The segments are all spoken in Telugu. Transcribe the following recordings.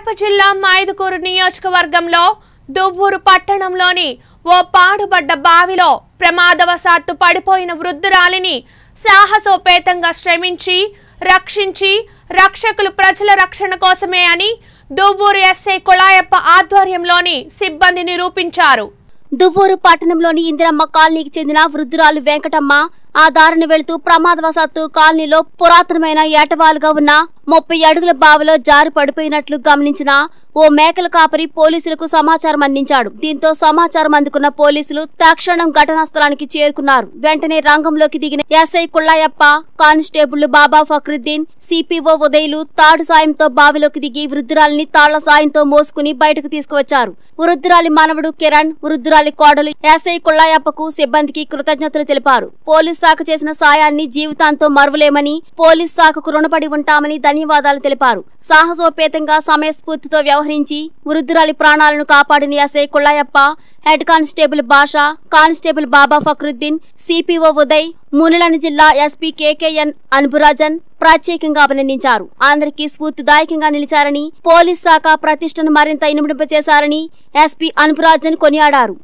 కడప జిల్లా మైదుకూరు నియోజకవర్గంలో దువ్వూరు పట్టణంలోని ఓ పాడుబడ్డ బావిలో ప్రమాదవశాత్తు పడిపోయిన వృద్ధురాలిని సాహసోపేతంగా శ్రమించి రక్షించి రక్షకులు ప్రజల రక్షణ కోసమే అని దువ్వూరు ఎస్ఐ కొలాయప్ప ఆధ్వర్యంలోని సిబ్బంది నిరూపించారు. దువ్వూరు పట్టణంలోని ఇందిరమ్మ కాలనీకి చెందిన వృద్ధురాలు వెంకటమ్మ ఆ దారిని వెళుతూ ప్రమాదవశాత్తు కాలనీలో పురాతనమైన ఏటవాలుగా ఉన్న 30 అడుగుల బావిలో జారి పడిపోయినట్లు గమనించిన ఓ మేకల కాపరి పోలీసులకు సమాచారం అందించాడు. దీంతో సమాచారం అందుకున్న పోలీసులు తక్షణం ఘటనా స్థలానికి చేరుకున్నారు. వెంటనే రంగంలోకి దిగిన SI Kullayappa, constable Baba Fakruddin, CPO ఉదయలు తాడు సాయంతో బావిలోకి దిగి వృద్ధురాలిని తాళ్ల సాయంతో మోసుకుని బయటకు తీసుకువచ్చారు. వృద్ధురాలి మనవడు కిరణ్, వృద్ధురాలి కోడలు ఎస్ఐ కుళ్ళాయప్పకు సిబ్బందికి కృతజ్ఞతలు తెలిపారు. పోలీస్ శాఖ చేసిన సాయాన్ని జీవితాంతో మరువలేమని, పోలీస్ శాఖకు రుణపడి ఉంటామని ధన్యవాదాలు తెలిపారు. సాహసోపేతంగా సమయస్ఫూర్తితో వ్యవహరించి వృద్ధురాలి ప్రాణాలను కాపాడిన SI Kullayappa, head constable Basha, constable Baba Fakruddin, CPO Uday, మునులను జిల్లా ఎస్పీ కేకేఎన్ అనుబురాజన్ ప్రత్యేకంగా అభినందించారు. అందరికీ స్ఫూర్తిదాయకంగా నిలిచారని, పోలీస్ శాఖ ప్రతిష్టను మరింత ఇనుమడింపచేశారని ఎస్పీ అనుబురాజన్ కొనియాడారు.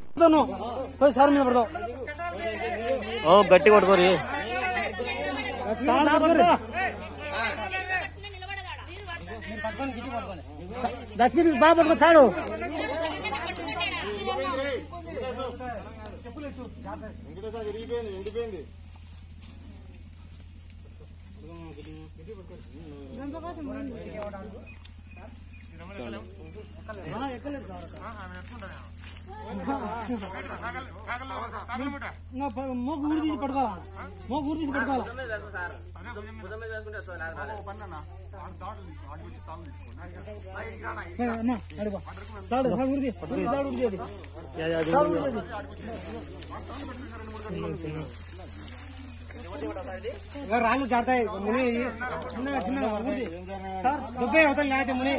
రాళ్ళు చాడతాయి ముని దుబ్బే అవుతాయి లేకపోతే ముని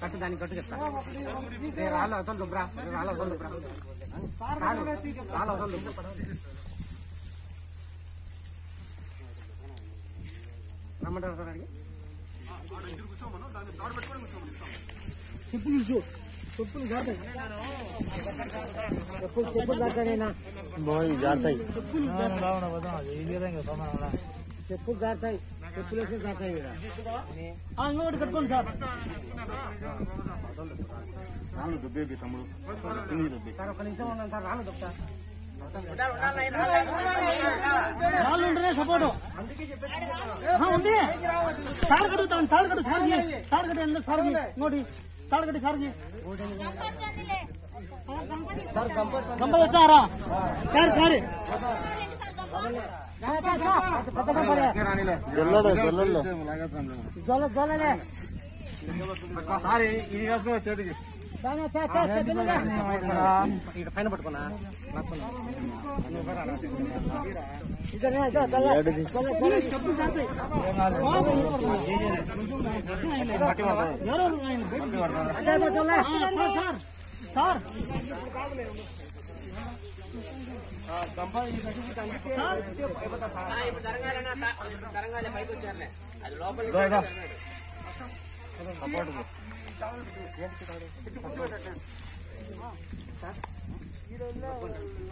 కట్టు దాన్ని కట్టు చెప్తాను. రాళ్ళు అవుతాను దుబ్బరా, రాళ్ళు అవుతాను దుబ్బరా, రాళ్ళు అవుతాను దుబ్బ, రమ్మంటారు సార్ అడిగి తమ్ముడు తాళగడ్డి సార్కి గంపది వచ్చారా సార్ సారీ ఇది కాదు చేతికి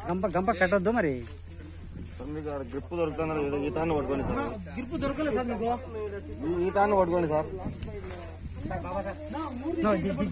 పైన పట్టుకున్నా గంప కట్టద్దు మరి గ్రిప్ దొరుకుతున్నారు. ఈ తాన్ని పట్టుకోండి సార్, గ్రిప్ దొరకలేదు సార్ మీకు. ఈ తాన్ని పట్టుకోండి సార్. ముందుకు ముడేసే పైస పట్టుకోట ఈ తాడును పట్టుకోండి సార్,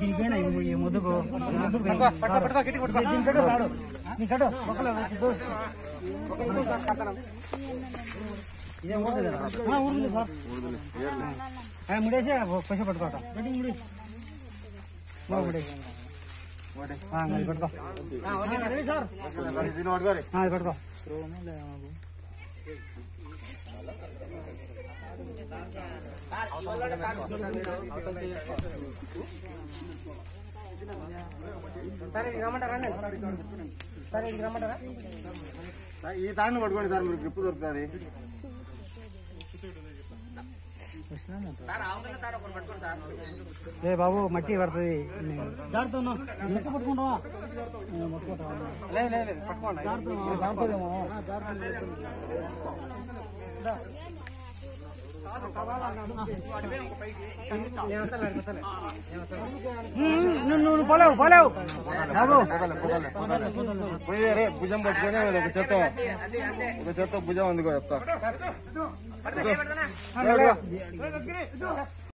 మీరు గ్రిప్ దొరుకుతుంది. బాబు మట్టి పడుతుంది నువ్వు పోలేవు పోలేవు బాబు పోయే రే భుజం పట్టుకొని ఒక చెత్త భుజం అందుకో చెప్తా